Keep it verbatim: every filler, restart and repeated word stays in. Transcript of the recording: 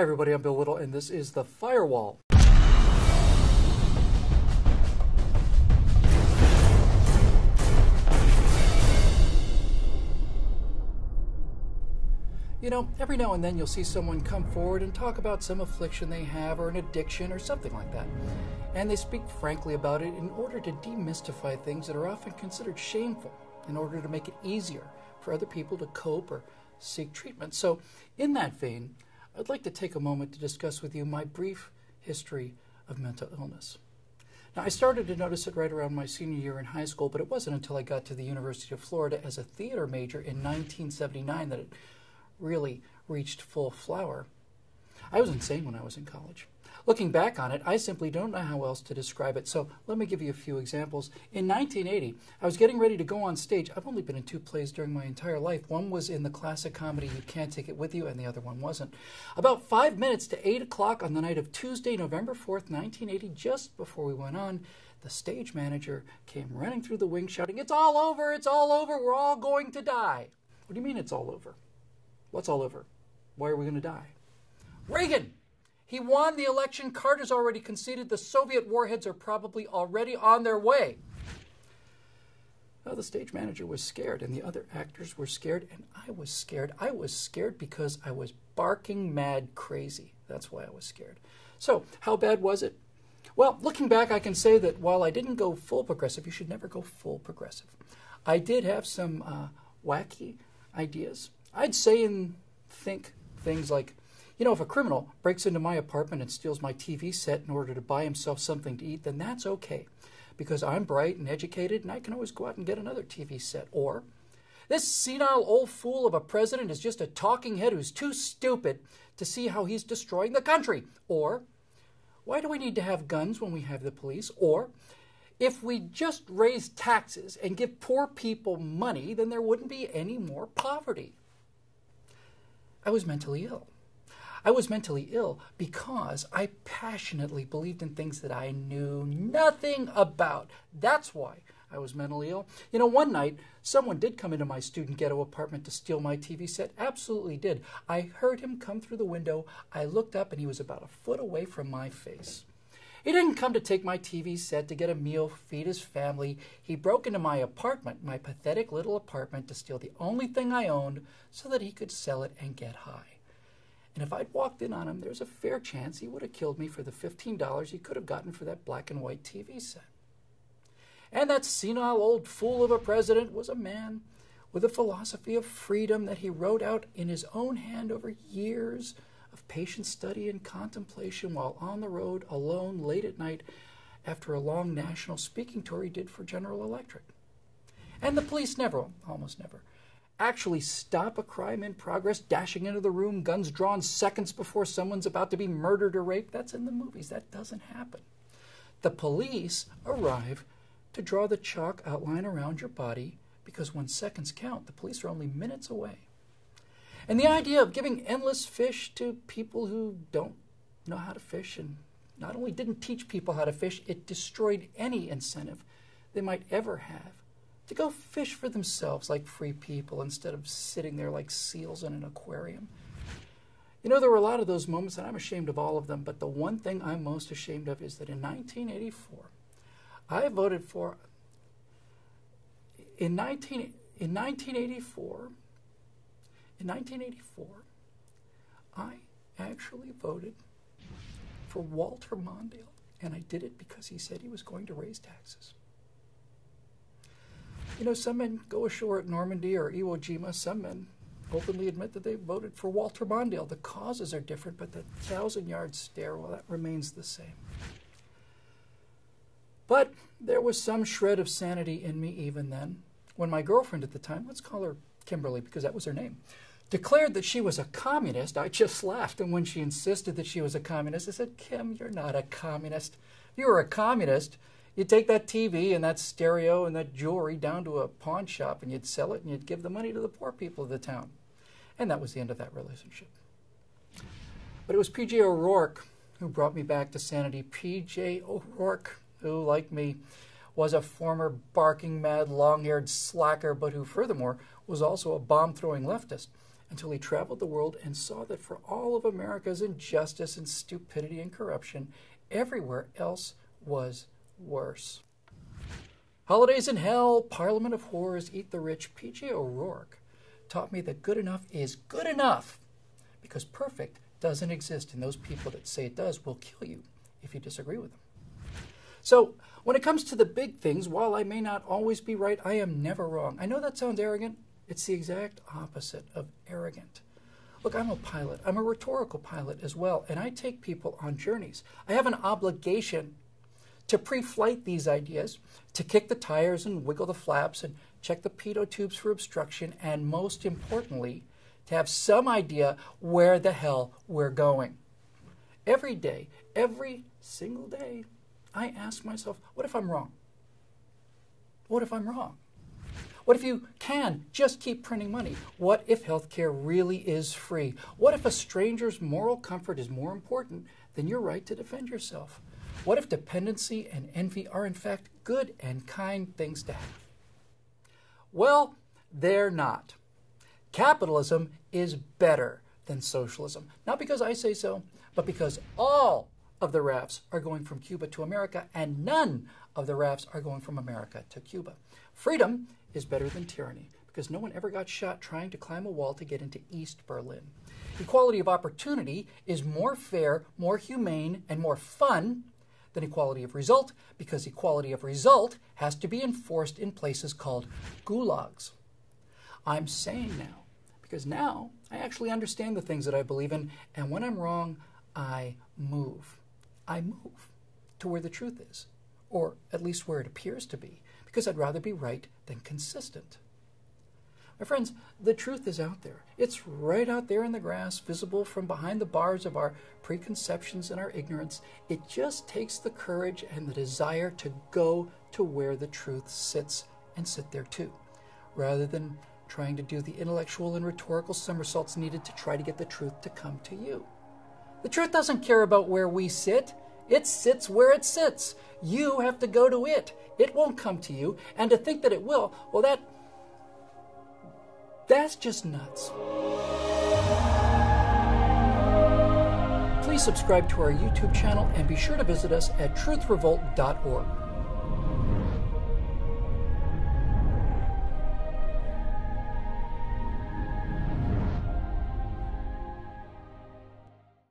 Hi everybody, I'm Bill Whittle and this is The Firewall. You know, every now and then you'll see someone come forward and talk about some affliction they have or an addiction or something like that. And they speak frankly about it in order to demystify things that are often considered shameful, in order to make it easier for other people to cope or seek treatment. So in that vein, I'd like to take a moment to discuss with you my brief history of mental illness. Now, I started to notice it right around my senior year in high school, but it wasn't until I got to the University of Florida as a theater major in nineteen seventy-nine that it really reached full flower. I was insane when I was in college. Looking back on it, I simply don't know how else to describe it, so let me give you a few examples. In nineteen eighty, I was getting ready to go on stage. I've only been in two plays during my entire life. One was in the classic comedy You Can't Take It With You, and the other one wasn't. About five minutes to eight o'clock on the night of Tuesday, November fourth, nineteen eighty, just before we went on, the stage manager came running through the wing shouting, "It's all over, it's all over, we're all going to die." What do you mean it's all over? What's all over? Why are we going to die? Reagan! He won the election. Carter's already conceded. The Soviet warheads are probably already on their way. Now, the stage manager was scared, and the other actors were scared, and I was scared. I was scared because I was barking mad crazy. That's why I was scared. So, how bad was it? Well, looking back, I can say that while I didn't go full progressive, you should never go full progressive, I did have some uh, wacky ideas. I'd say and think things like, you know, if a criminal breaks into my apartment and steals my T V set in order to buy himself something to eat, then that's okay, because I'm bright and educated and I can always go out and get another T V set. Or, this senile old fool of a president is just a talking head who's too stupid to see how he's destroying the country. Or, why do we need to have guns when we have the police? Or, if we just raise taxes and give poor people money, then there wouldn't be any more poverty. I was mentally ill. I was mentally ill because I passionately believed in things that I knew nothing about. That's why I was mentally ill. You know, one night, someone did come into my student ghetto apartment to steal my T V set. Absolutely did. I heard him come through the window. I looked up and he was about a foot away from my face. He didn't come to take my T V set to get a meal, feed his family. He broke into my apartment, my pathetic little apartment, to steal the only thing I owned so that he could sell it and get high. And if I'd walked in on him, there's a fair chance he would have killed me for the fifteen dollars he could have gotten for that black and white T V set. And that senile old fool of a president was a man with a philosophy of freedom that he wrote out in his own hand over years of patient study and contemplation while on the road alone late at night after a long national speaking tour he did for General Electric. And the police never, almost never, actually stop a crime in progress, dashing into the room, guns drawn seconds before someone's about to be murdered or raped. That's in the movies. That doesn't happen. The police arrive to draw the chalk outline around your body because when seconds count, the police are only minutes away. And the idea of giving endless fish to people who don't know how to fish and not only didn't teach people how to fish, it destroyed any incentive they might ever have to go fish for themselves like free people instead of sitting there like seals in an aquarium. You know, there were a lot of those moments, and I'm ashamed of all of them, but the one thing I'm most ashamed of is that in nineteen eighty-four, I voted for, in, 19, in nineteen eighty-four, in nineteen eighty-four, I actually voted for Walter Mondale, and I did it because he said he was going to raise taxes. You know, some men go ashore at Normandy or Iwo Jima. Some men openly admit that they voted for Walter Mondale. The causes are different, but that thousand-yard stare, well, that remains the same. But there was some shred of sanity in me even then, when my girlfriend at the time, let's call her Kimberly because that was her name, declared that she was a communist. I just laughed, and when she insisted that she was a communist, I said, "Kim, you're not a communist. If you were a communist, you'd take that T V and that stereo and that jewelry down to a pawn shop and you'd sell it and you'd give the money to the poor people of the town." And that was the end of that relationship. But it was P J O'Rourke who brought me back to sanity. P J O'Rourke, who, like me, was a former barking mad, long-haired slacker, but who, furthermore, was also a bomb-throwing leftist until he traveled the world and saw that for all of America's injustice and stupidity and corruption, everywhere else was worse. Holidays in Hell, Parliament of Whores, Eat the Rich, P J O'Rourke taught me that good enough is good enough, because perfect doesn't exist, and those people that say it does will kill you if you disagree with them. So when it comes to the big things, while I may not always be right, I am never wrong. I know that sounds arrogant. It's the exact opposite of arrogant. Look, I'm a pilot. I'm a rhetorical pilot as well, and I take people on journeys. I have an obligation to pre-flight these ideas, to kick the tires and wiggle the flaps and check the pitot tubes for obstruction, and most importantly, to have some idea where the hell we're going. Every day, every single day, I ask myself, what if I'm wrong? What if I'm wrong? What if you can just keep printing money? What if healthcare really is free? What if a stranger's moral comfort is more important than your right to defend yourself? What if dependency and envy are in fact good and kind things to have? Well, they're not. Capitalism is better than socialism. Not because I say so, but because all of the rafts are going from Cuba to America, and none of the rafts are going from America to Cuba. Freedom is better than tyranny, because no one ever got shot trying to climb a wall to get into East Berlin. Equality of opportunity is more fair, more humane, and more fun than equality of result, because equality of result has to be enforced in places called gulags. I'm sane now, because now I actually understand the things that I believe in, and when I'm wrong, I move. I move to where the truth is, or at least where it appears to be, because I'd rather be right than consistent. My friends, the truth is out there. It's right out there in the grass, visible from behind the bars of our preconceptions and our ignorance. It just takes the courage and the desire to go to where the truth sits and sit there too, rather than trying to do the intellectual and rhetorical somersaults needed to try to get the truth to come to you. The truth doesn't care about where we sit. It sits where it sits. You have to go to it. It won't come to you. And to think that it will, well, that, that's just nuts. Please subscribe to our YouTube channel and be sure to visit us at Truth Revolt dot org.